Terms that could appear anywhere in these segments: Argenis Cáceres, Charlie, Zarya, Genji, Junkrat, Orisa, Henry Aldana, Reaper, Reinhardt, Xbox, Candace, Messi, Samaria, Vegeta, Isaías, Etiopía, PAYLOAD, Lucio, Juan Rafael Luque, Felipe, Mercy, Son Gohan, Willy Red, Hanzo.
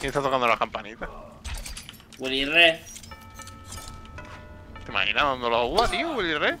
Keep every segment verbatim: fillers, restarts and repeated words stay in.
¿Quién está tocando la campanita? Willy Red. ¿Te imaginas dando la uva, tío, Willy Red?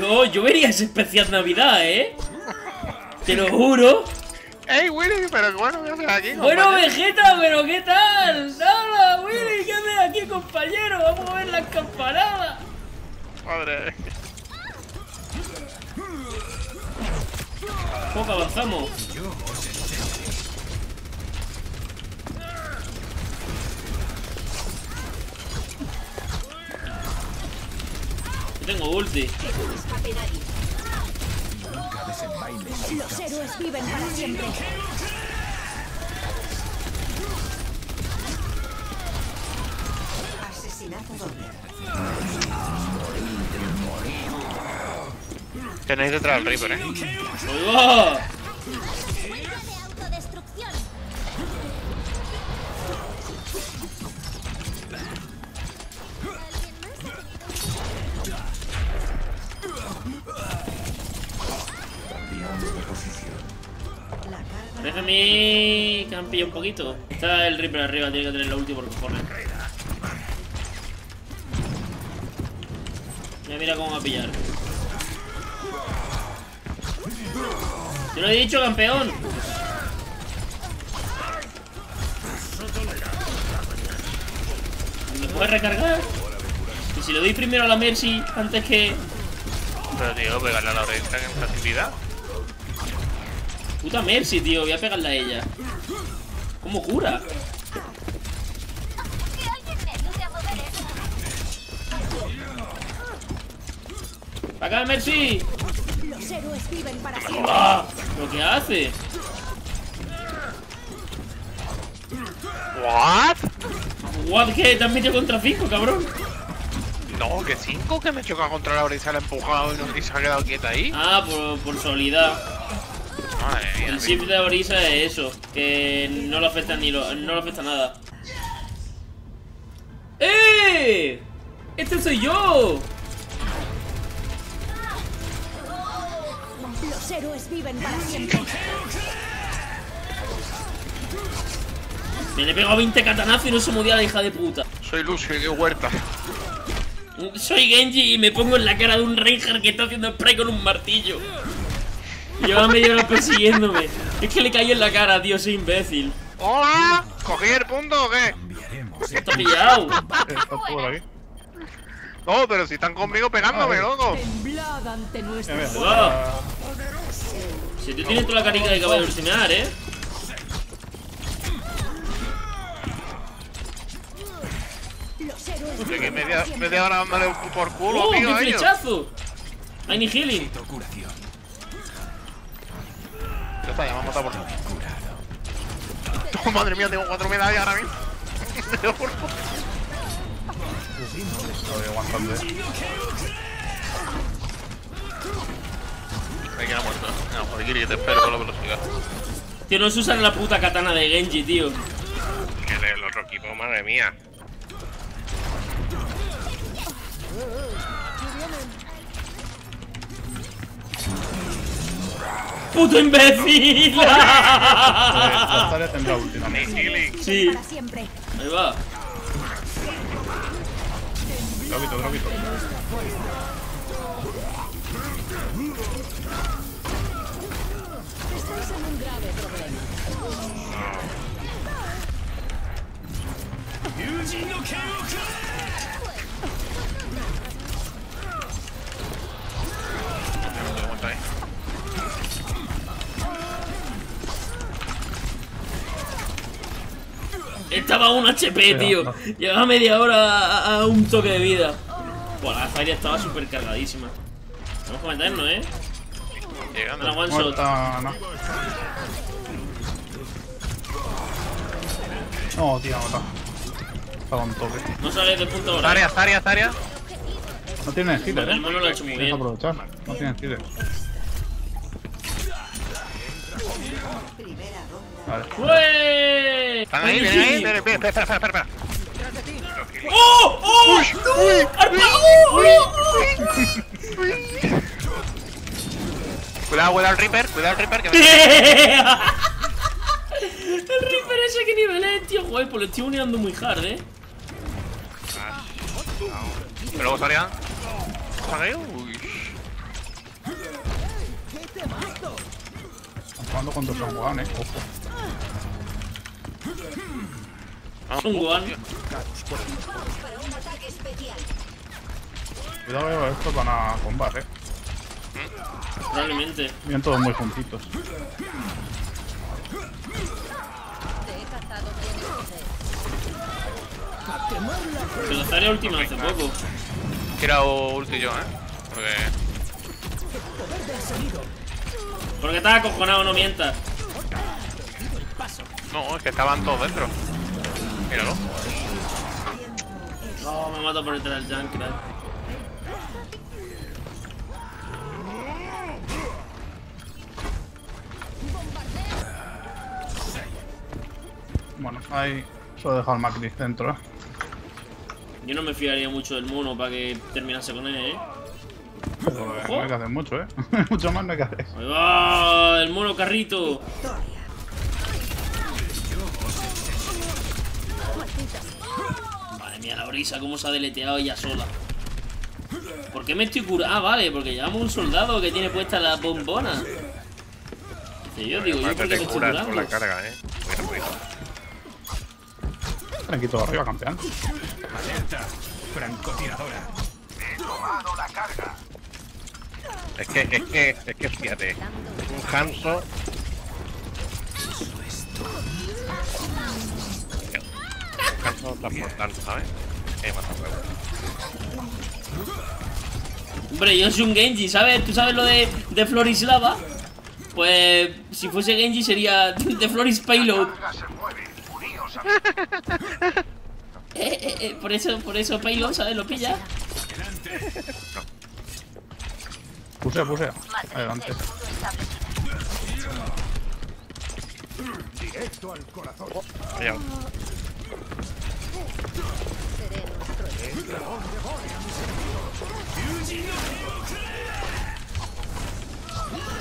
Yo, yo vería ese especial Navidad, ¿eh? Te lo juro. ¡Ey, Willy! ¿Pero bueno, qué haces aquí, compañero? Bueno, Vegeta, ¿pero qué tal? ¡Hola, Willy! ¿Qué haces aquí, compañero? ¡Vamos a ver las campanadas! ¡Madre! Poco avanzamos. Yo tengo ulti. Los héroes viven para siempre. Asesinato doble. Tenéis detrás al Reaper, eh. ¡Oh! Déjame que han pillado un poquito. Está el Reaper arriba, tiene que tener lo último por cojones. Mira, mira cómo va a pillar. Te lo he dicho, campeón. ¿Me puedes recargar? Y si le doy primero a la Mercy antes que... Pero tío, pegarle a la Orisa en facilidad. Puta Mercy, tío, voy a pegarle a ella. ¿Cómo cura? ¡Para acá, Mercy! Los héroes viven para siempre. ¡Ah! ¿Lo que hace? ¿What? ¿What? ¿Qué? ¿Te has metido contra cinco, cabrón? No, que cinco, que me he chocado contra la Orisa, la he empujado y no se ha quedado quieta ahí. Ah, por, por solidad. Madre mía, el shift de Orisa es eso, que no le afecta ni lo, no le afecta nada. ¡Eh! ¡Este soy yo! Los héroes viven para siempre. Me le he pegado veinte catanazos y no se movía la hija de puta. Soy Lucio y qué huerta. Soy Genji y me pongo en la cara de un Reinhardt que está haciendo spray con un martillo. Lleva media hora persiguiéndome. Es que le caí en la cara, tío, soy imbécil. ¡Hola! ¿Cogí el punto o qué? Se está pillado. No, pero si están conmigo pegándome, loco. Si tú tienes toda la carita de caballo ursinar, eh. Sé que media, media hora dándole por culo, tío. ¡Oh, qué flechazo! I need healing. Ya está, ya me han matado por nada. Madre mía, tengo cuatro medallas ahora mismo. Me queda muerto. No, por aquí te espero con la velocidad. Tío, no se usan la puta katana de Genji, tío. Que es el otro equipo, madre mía. ¡Puto imbécil! Sí. Ahí va. Dropito, dropito. Estás en un grave problema. Estaba un H P, tío. Llevaba media hora a, a un toque de vida. Buah, la Zarya estaba súper cargadísima. Vamos a meternos, eh. Llegando. Una one shot. No, no tío, no está. Estaba un toque. No sale de punto ahora. Zarya, Zarya, Zarya. No tiene healer, eh. No lo ha hecho muy bien. Aprovechar. No tiene healer. Vale. ¡Uey! Están ahí, vienen ahí, vienen, espera, espera, espera, espera. ¡Oh! ¡Oh! ¡Uy! ¡Uy! ¡Uy! ¡Uy! ¡Uy! Cuidado, cuidado al Reaper, cuidado al Reaper que me... El Reaper ¿Ves a qué nivel es, tío? Joder, pues lo estoy uneando muy hard, ¿eh? Pero luego Zarya. Uy. Están jugando contra Son Gohan, eh. Ojo. Son Gohan. Cuidado, estos van a combar, eh. Probablemente. Miren todos muy juntitos. Se lo estaré última hace poco. Quiero ulti yo, eh. Porque. Porque estaba acojonado, no mientas. No, es que estaban todos dentro. Míralo. No, me mato por entrar al Junkrat. Bueno, ahí solo he dejado al Macri dentro, eh. Yo no me fiaría mucho del mono para que terminase con él, eh. Pero, no hay que hacer mucho, eh. Mucho más no hay que hacer. ¡Ahí va! ¡El mono carrito! Madre mía, la Orisa, cómo se ha deleteado ella sola. ¿Por qué me estoy curando? Ah, vale, porque llevamos un soldado que tiene puesta la bombona. Que yo digo, yo por qué me estoy curando. Por la carga, eh. Aquí todo arriba, campeón. Alerta, francotiradora. He tomado la carga. Es que, es que, es que fíjate. Un Hanzo. Un Hanzo transportante, ¿sabes? Es más bueno. Hombre, yo soy un Genji, ¿sabes? ¿Tú sabes lo de, de Floris Lava? Pues si fuese Genji sería de Floris Payload. eh, eh, eh, por eso, por eso Payload, ¿sabes? Lo pilla. Pusea, pusea. Adelante. Directo al corazón. Allá.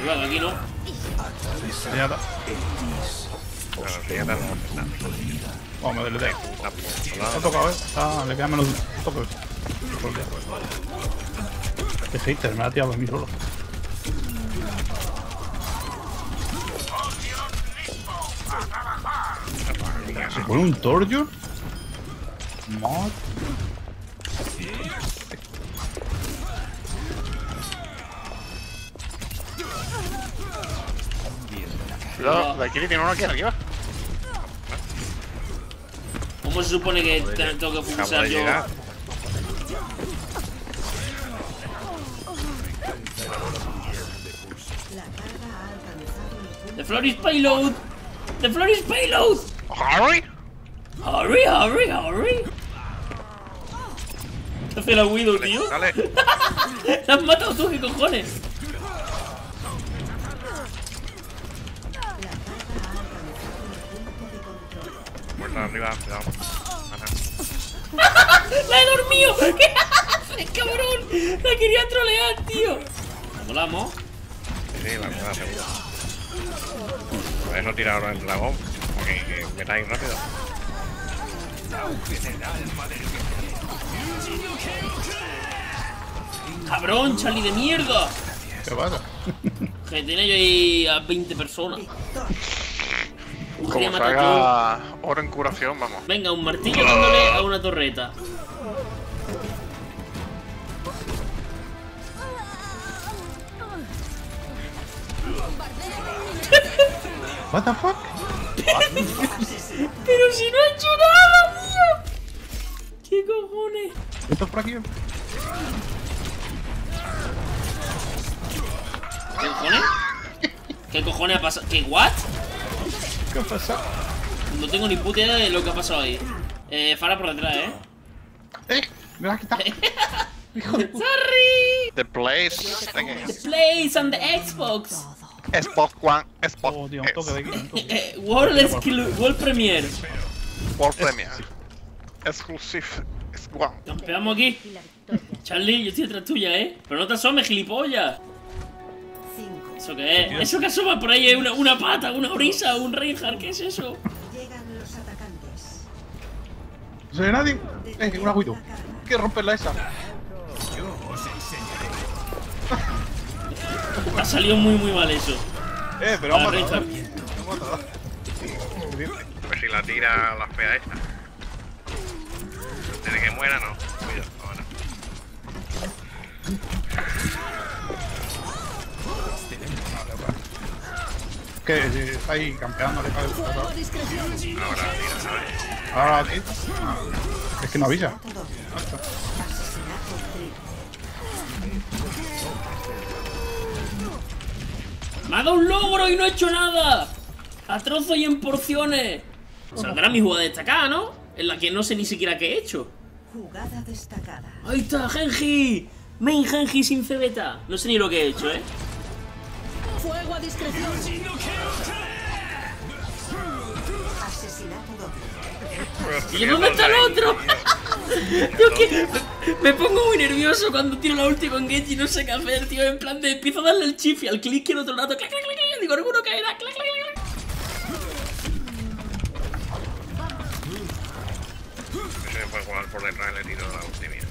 Cuidado, aquí no. Ya está. Oh, me deleté. Ha tocado, eh. Ah, le quedan menos toques. Este hater me ha tirado a mí solo. ¿Se pone un torjo? Mod. No, la Kiri tiene uno aquí arriba. ¿Cómo se supone que tengo que funcionar yo? The Floris Payload! The Floris Payload! Hurry! Hurry, hurry, hurry! ¿Qué hace la Widow, tío? Dale. ¡La has matado tú, qué cojones! Arriba, cuidado. ¡La he dormido! ¿Qué haces, cabrón? La quería trolear, tío. ¿Volamos? Sí, la verdad, seguro. A ver, no tira ahora el dragón. Porque que metáis rápido. ¡Cabrón, Charlie de mierda! ¿Qué pasa? Que tiene yo ahí a veinte personas. Como salga oro en curación, vamos. Venga, un martillo dándole a una torreta. What the fuck? Pero si no he hecho nada, tío. ¿Qué cojones? ¿Esto es por aquí? ¿Qué cojones? ¿Qué cojones ha pasado? ¿Qué what? ¿Qué ha pasado? No tengo ni puta idea de lo que ha pasado ahí. Eh, Fara por detrás, ¿eh? ¡Eh! ¡Me la has quitado! ¡Hijo de puta! ¡Sorry! The place... The place on the Xbox. Xbox One, Xbox... Oh, tío, un toque de aquí. World Premiere. World Premiere. Exclusive. One. Campeamos aquí. Charlie, yo estoy detrás tuya, ¿eh? Pero no te asomes, gilipollas. ¿Eso qué es? ¿Eso que asoma por ahí es una, una pata, una Orisa, un Reinhardt? ¿Qué es eso? No se ve nadie. Eh, un agüito. Hay que romperla esa. Ha salido muy muy mal eso. Eh, pero vamos a matar. Pues si la tira la fea esta. Desde que muera no. Cuidado, ahora. Que eh, está ahí campeando, le cae el tratado. Ahora tira, ¿sabes? Ahora tira. Ah, es que no avisa. ¡Me ha dado un logro y no he hecho nada! ¡A trozos y en porciones! Saldrá mi jugada destacada, ¿no? En la que no sé ni siquiera qué he hecho. Jugada destacada. ¡Ahí está, Genji! Main Genji sin cebeta. No sé ni lo que he hecho, ¿eh? Fuego a discreción. ¿Y dónde está el otro? Tío, que me pongo muy nervioso cuando tiro la ulti con Genji y no sé qué hacer, tío. En plan de empiezo a darle el chip y al clic y el otro rato. Clac, clac, clac, clac. Digo, alguno caerá. Clac, clac, clac. Se me puede jugar por detrás, le tiro la ulti, mira.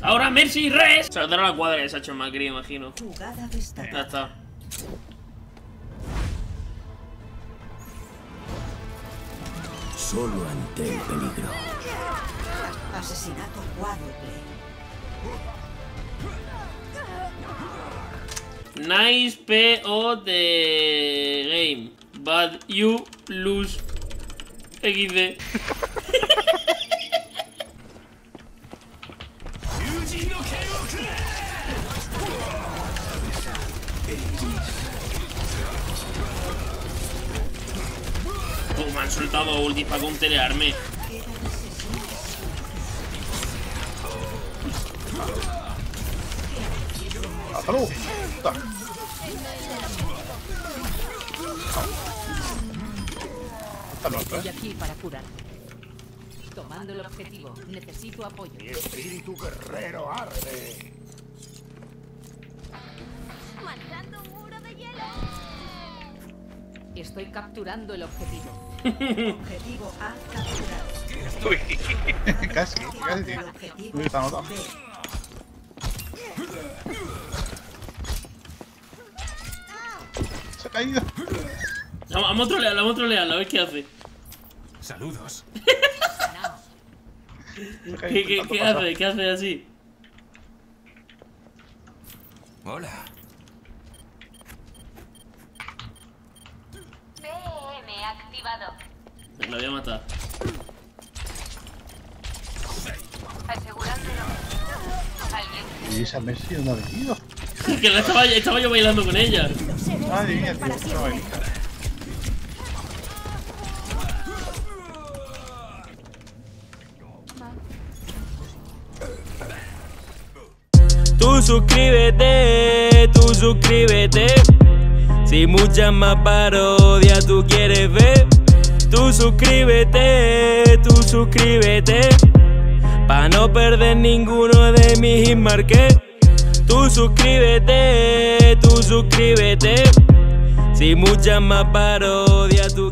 Ahora Mercy y Res. Saldrá la cuadra de Sacho Macri, imagino. Ya está. Solo ante el peligro. Asesinato cuádruple. Nice P O de game. But you lose equis de. Oh, me han soltado ulti para counterearme. ¡Hasta luego! Estoy aquí para curar. Tomando el objetivo, necesito apoyo. Mi espíritu guerrero arde. Marcando un muro de hielo. Estoy capturando el objetivo. Objetivo A capturado. Uy, casi, casi. Tío. Me está notando. Se ha caído. Vamos a trolearla, vamos a trolearla, a ver qué hace. Saludos. ¿Qué, qué, qué hace? ¿Qué hace así? Hola. P M activado. Me lo voy a matar. Asegurándolo. ¿Alguien? ¿Y esa Messi no ha venido? Que la estaba, estaba yo bailando con ella. Ay, mía, tío, estaba ahí. Tú suscríbete, tú suscríbete. Si muchas más parodias tú quieres ver, tú suscríbete, tú suscríbete. Pa' no perder ninguno de mis hitmarques. Tú suscríbete, tú suscríbete. Si muchas más parodias tú